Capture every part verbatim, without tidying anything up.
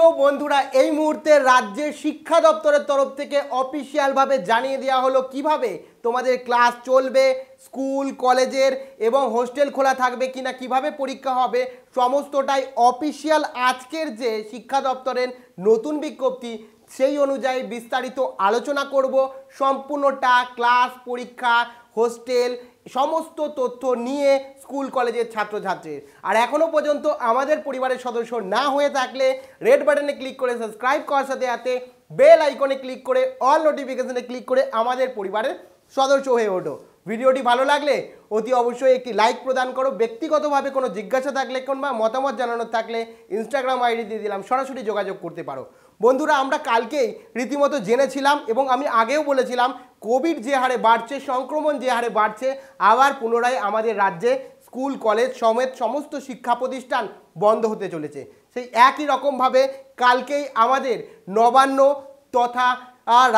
যদিও বন্ধুরা এই মুহূর্তে রাজ্যের শিক্ষা দপ্তরের তরফ থেকে অফিশিয়াল ভাবে জানিয়ে দেওয়া হলো কিভাবে তোমাদের ক্লাস চলবে, স্কুল কলেজের এবং হোস্টেল খোলা থাকবে কিনা, কিভাবে পরীক্ষা হবে, সমস্তটাই অফিশিয়াল আজকের যে শিক্ষা দপ্তরের নতুন বিজ্ঞপ্তি সেই অনুযায়ী বিস্তারিত আলোচনা করব। সম্পূর্ণটা ক্লাস, পরীক্ষা, হোস্টেল সমস্ত তথ্য নিয়ে স্কুল কলেজের ছাত্রছাত্রীর। আর এখনো পর্যন্ত আমাদের পরিবারের সদস্য না হয়ে থাকলে রেড বাটনে ক্লিক করে সাবস্ক্রাইব করার সাথে সাথে বেল আইকনে ক্লিক করে অল নোটিফিকেশনে ক্লিক করে আমাদের পরিবারের সদস্য হয়ে ওঠো। ভিডিওটি ভালো লাগলে অতি অবশ্যই একটি লাইক প্রদান করো। ব্যক্তিগতভাবে কোনো জিজ্ঞাসা থাকলে কিংবা মতামত জানানোর থাকলে ইনস্টাগ্রাম আইডি দিয়ে দিলাম, সরাসরি যোগাযোগ করতে পারো। বন্ধুরা আমরা কালকেই রীতিমতো জেনেছিলাম এবং আমি আগেও বলেছিলাম কোভিড যে হারে বাড়ছে, সংক্রমণ যে হারে বাড়ছে, আবার পুনরায় আমাদের রাজ্যে স্কুল কলেজ সমেত সমস্ত শিক্ষা প্রতিষ্ঠান বন্ধ হতে চলেছে। সেই একই রকমভাবে কালকেই আমাদের নবান্ন তথা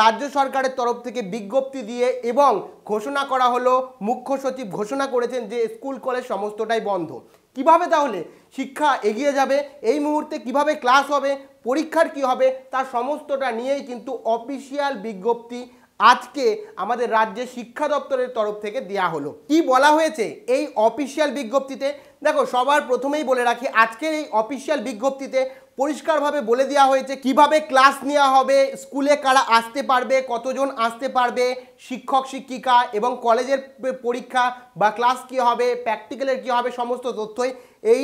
রাজ্য সরকারের তরফ থেকে বিজ্ঞপ্তি দিয়ে এবং ঘোষণা করা হলো, মুখ্য সচিব ঘোষণা করেছেন যে স্কুল কলেজ সমস্তটাই বন্ধ। কিভাবে তাহলে শিক্ষা এগিয়ে যাবে, এই মুহূর্তে কিভাবে ক্লাস হবে, পরীক্ষার কি হবে, তার সমস্তটা নিয়েই কিন্তু অফিশিয়াল বিজ্ঞপ্তি আজকে আমাদের রাজ্যের শিক্ষা দপ্তরের তরফ থেকে দেওয়া হলো। কি বলা হয়েছে এই অফিশিয়াল বিজ্ঞপ্তিতে, দেখো সবার প্রথমেই বলে রাখি আজকের এই অফিশিয়াল বিজ্ঞপ্তিতে পরিষ্কারভাবে বলে দেওয়া হয়েছে কিভাবে ক্লাস নেওয়া হবে, স্কুলে কারা আসতে পারবে, কতজন আসতে পারবে, শিক্ষক শিক্ষিকা এবং কলেজের পরীক্ষা বা ক্লাস কী হবে, প্র্যাকটিক্যালের কী হবে, সমস্ত তথ্যই এই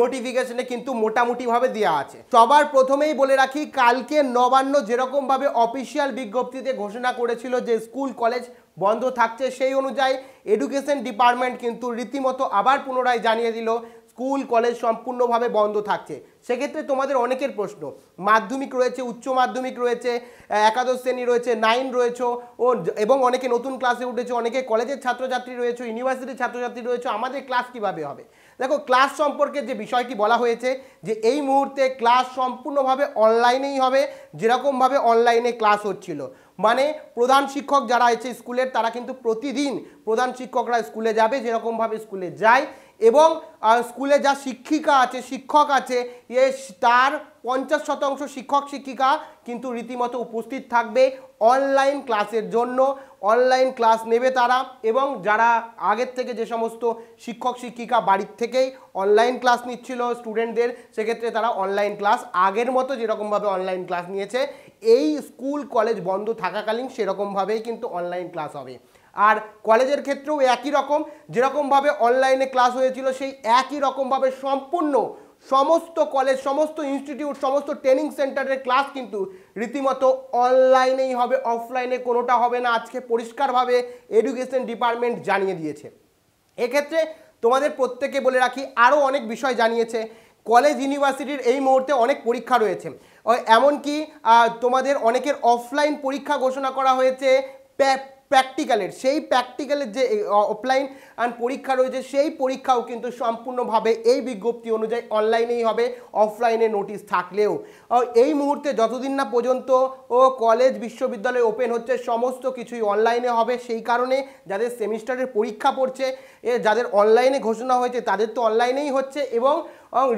নোটিফিকেশনে কিন্তু মোটামুটিভাবে দেওয়া আছে। সবার প্রথমেই বলে রাখি কালকে নবান্ন যেরকমভাবে অফিশিয়াল বিজ্ঞপ্তিতে ঘোষণা করেছিল যে স্কুল কলেজ বন্ধ থাকছে, সেই অনুযায়ী এডুকেশন ডিপার্টমেন্ট কিন্তু রীতিমতো আবার পুনরায় জানিয়ে দিল স্কুল কলেজ সম্পূর্ণভাবে বন্ধ থাকছে। সেক্ষেত্রে তোমাদের অনেকের প্রশ্ন, মাধ্যমিক রয়েছে, উচ্চ মাধ্যমিক রয়েছে, একাদশ শ্রেণী রয়েছে, নাইন রয়েছে ও এবং অনেকে নতুন ক্লাসে উঠেছে, অনেকে কলেজের ছাত্রছাত্রী রয়েছে, ইউনিভার্সিটির ছাত্রছাত্রী রয়েছে, আমাদের ক্লাস কীভাবে হবে। দেখো ক্লাস সম্পর্কে যে বিষয়টি বলা হয়েছে যে এই মুহূর্তে ক্লাস সম্পূর্ণভাবে অনলাইনেই হবে, যেরকমভাবে অনলাইনে ক্লাস হচ্ছিল। মানে প্রধান শিক্ষক যারা আছে স্কুলের তারা কিন্তু প্রতিদিন প্রধান শিক্ষকরা স্কুলে যাবে, যেরকমভাবে স্কুলে যায় এবং স্কুলে যা শিক্ষিকা আছে, শিক্ষক আছে, এ তার পঞ্চাশ শতাংশ শিক্ষক শিক্ষিকা কিন্তু রীতিমতো উপস্থিত থাকবে অনলাইন ক্লাসের জন্য। অনলাইন ক্লাস নেবে তারা এবং যারা আগের থেকে যে সমস্ত শিক্ষক শিক্ষিকা বাড়ির থেকেই অনলাইন ক্লাস নিচ্ছিল স্টুডেন্টদের, সেক্ষেত্রে তারা অনলাইন ক্লাস আগের মতো যেরকমভাবে অনলাইন ক্লাস নিয়েছে এই স্কুল কলেজ বন্ধ থাকাকালীন সেরকমভাবেই কিন্তু অনলাইন ক্লাস হবে। আর কলেজের ক্ষেত্রেও একই রকম যেরকমভাবে অনলাইনে ক্লাস হয়েছিল সেই একই রকমভাবে সম্পূর্ণ সমস্ত কলেজ, সমস্ত ইনস্টিটিউট, সমস্ত ট্রেনিং সেন্টারের ক্লাস কিন্তু রীতিমতো অনলাইনেই হবে, অফলাইনে কোনোটা হবে না। আজকে পরিষ্কারভাবে এডুকেশন ডিপার্টমেন্ট জানিয়ে দিয়েছে। এক্ষেত্রে তোমাদের প্রত্যেকে বলে রাখি আরও অনেক বিষয় জানিয়েছে। কলেজ ইউনিভার্সিটির এই মুহূর্তে অনেক পরীক্ষা রয়েছে, এমনকি তোমাদের অনেকের অফলাইন পরীক্ষা ঘোষণা করা হয়েছে প্র্যাকটিক্যালের। সেই প্র্যাকটিক্যালের যে অফলাইন পরীক্ষা রয়েছে সেই পরীক্ষাও কিন্তু সম্পূর্ণভাবে এই বিজ্ঞপ্তি অনুযায়ী অনলাইনেই হবে, অফলাইনে নোটিশ থাকলেও। এই মুহূর্তে যতদিন না পর্যন্ত ও কলেজ বিশ্ববিদ্যালয় ওপেন হচ্ছে সমস্ত কিছুই অনলাইনে হবে। সেই কারণে যাদের সেমিস্টারের পরীক্ষা পড়ছে, যাদের অনলাইনে ঘোষণা হয়েছে তাদের তো অনলাইনেই হচ্ছে এবং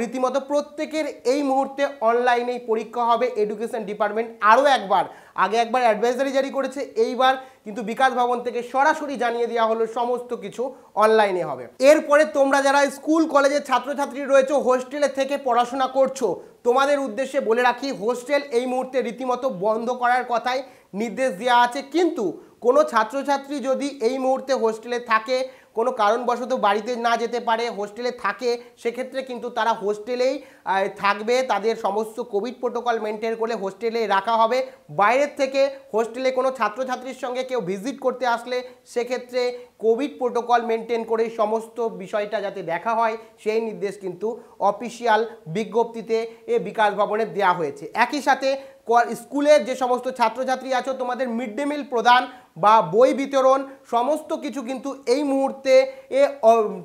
রীতিমতো প্রত্যেকের এই মুহূর্তে অনলাইনেই পরীক্ষা হবে। এডুকেশন ডিপার্টমেন্ট আরও একবার, আগে একবার অ্যাডভাইজারি জারি করেছে, এইবার কিন্তু বিকাশ ভবন থেকে সরাসরি জানিয়ে দেওয়া হলো সমস্ত কিছু অনলাইনে হবে। এরপরে তোমরা যারা স্কুল কলেজের ছাত্রছাত্রী রয়েছে, হোস্টেলে থেকে পড়াশোনা করছো, তোমাদের উদ্দেশ্যে বলে রাখি হোস্টেল এই মুহূর্তে রীতিমতো বন্ধ করার কথাই নির্দেশ দেওয়া আছে। কিন্তু কোনো ছাত্রছাত্রী যদি এই মুহূর্তে হোস্টেলে থাকে, কোনো কারণবশত বাড়িতে না যেতে পারে, হোস্টেলে থাকে, সেক্ষেত্রে কিন্তু তারা হোস্টেলেই থাকবে। তাদের সমস্ত কোভিড প্রোটোকল মেনটেন করে হোস্টেলে রাখা হবে। বাইরের থেকে হোস্টেলে কোনো ছাত্রছাত্রীর সঙ্গে কেউ ভিজিট করতে আসলে সেক্ষেত্রে কোভিড প্রোটোকল মেনটেন করে সমস্ত বিষয়টা যাতে দেখা হয় সেই নির্দেশ কিন্তু অফিসিয়াল বিজ্ঞপ্তিতে এ বিকাশ ভবনে দেওয়া হয়েছে। একই সাথে স্কুলের যে সমস্ত ছাত্রছাত্রী আছো তোমাদের মিড ডে মিল প্রদান বা বই বিতরণ সমস্ত কিছু কিন্তু এই মুহূর্তে এ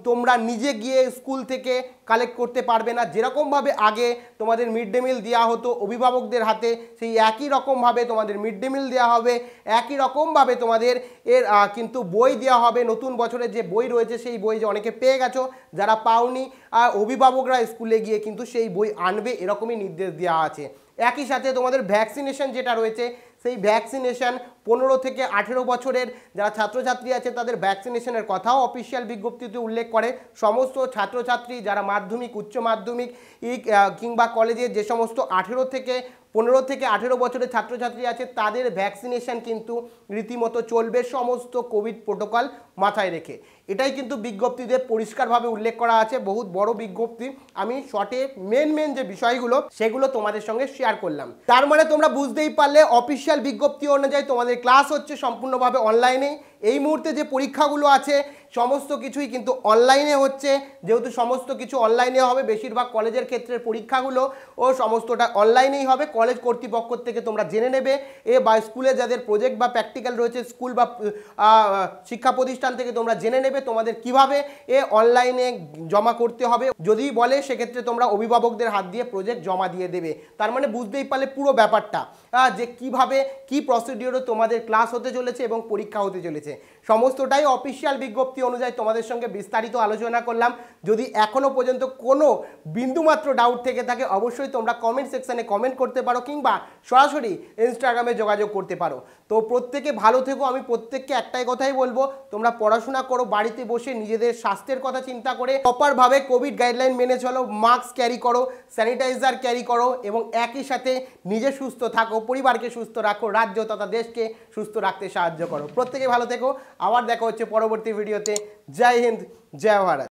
তোমরা নিজে গিয়ে স্কুল থেকে কালেক্ট করতে পারবে না। যেরকমভাবে আগে তোমাদের মিড ডে মিল দেওয়া হতো অভিভাবকদের হাতে, সেই একই রকমভাবে তোমাদের মিড ডে মিল দেওয়া হবে। একই রকমভাবে তোমাদের এর কিন্তু বই দেওয়া হবে। নতুন বছরের যে বই রয়েছে সেই বই যে অনেকে পেয়ে গেছো, যারা পাওনি অভিভাবকরা স্কুলে গিয়ে কিন্তু সেই বই আনবে, এরকমই নির্দেশ দেওয়া আছে। एक ही साथे तुम्हारे वैक्सिनेशन जेटा रयेछे सेई वैक्सिनेशन पंद्रह थेके अठारो बछरेर जारा छात्र छात्री आछे तादेर वैक्सिनेशनेर कथाओ अफिशियल विज्ञप्तिते उल्लेख करे। समस्त छात्र छात्री जारा माध्यमिक उच्च माध्यमिक किंबा कलेजे जे समस्त अठारो थेके पंद्रह थेके अठारो बछरेर छात्र छात्री आछे तादेर वैक्सिनेशन किन्तु रीतिमतो चलबे समस्त कोविड प्रोटोकल माथाय रेखे। एटाई किन्तु विज्ञप्तिते परिष्कारभावे उल्लेख करा आछे। बहुत बड़ विज्ञप्ति आमी शर्टे मेन मेन जो विषयगुलो सेगुलो तोमादेर संगे शेयर करलाम। तार माने तोमरा बुझतेई पारले अफिशियल विज्ञप्ति अनुयायी तोमादेर क्लास होच्छे सम्पूर्णभावे अनलाइने। एई मुहूर्ते जे परीक्षागुलो आछे समस्त किछुई किन्तु अनलाइने होच्छे। जेहेतु समस्त किछु अनलाइने होबे बेशिरभाग कलेजेर क्षेत्रे परीक्षागुलो ओ समस्तटा अनलाइनेई होबे। कलेज कर्तृपक्ष थेके तोमरा जेने नेबे ए बा स्कुले जादेर प्रोजेक्ट बा प्रैक्टिकल रयेछे स्कुल बा शिक्षा प्रतिष्ठान थेके तोमरा जेने नेबे तुम्हारे किभाबे ए अनलाइने जमा करते होबे। यदि बोले से क्षेत्र में तुम्हारा अभिभावक हाथ दिए प्रोजेक्ट जमा दिए देबे। तार माने बुझतेई पारले पुरो ब्यापारटा जे किभाबे कि प्रसिडिओरे तुम्हारे क्लास होते चलेछे एबं परीक्षा होते चलेछे समस्तटाई अफिशियल विज्ञप्ति अनुयायी तुम्हारे संगे विस्तारित आलोचना करलाम। यदि एखोनो पर्यन्त कोनो बिंदुमात्र डाउट थेके थाके अवश्य तुम्हारा कमेंट सेक्शने कमेंट करते पारो किंबा सरासरि इन्स्टाग्रामे जोगाजोग करते पारो। तो प्रत्येके भालो थेको। आमि प्रत्येकके एकटाई कथाई बोलबो तोमरा पढ़ाशोना करो বাড়িতে বসে নিজেদের স্বাস্থ্যের কথা চিন্তা করে প্রপার ভাবে কোভিড গাইডলাইন মেনে চলো, মাস্ক ক্যারি করো, স্যানিটাইজার ক্যারি করো এবং একই সাথে নিজে সুস্থ থাকো, পরিবারকে সুস্থ রাখো, রাজ্য তথা দেশকে সুস্থ রাখতে সাহায্য করো। প্রত্যেকে ভালো থেকো। আবার দেখা হচ্ছে পরবর্তী ভিডিওতে। জয় হিন্দ, জয় ভারত।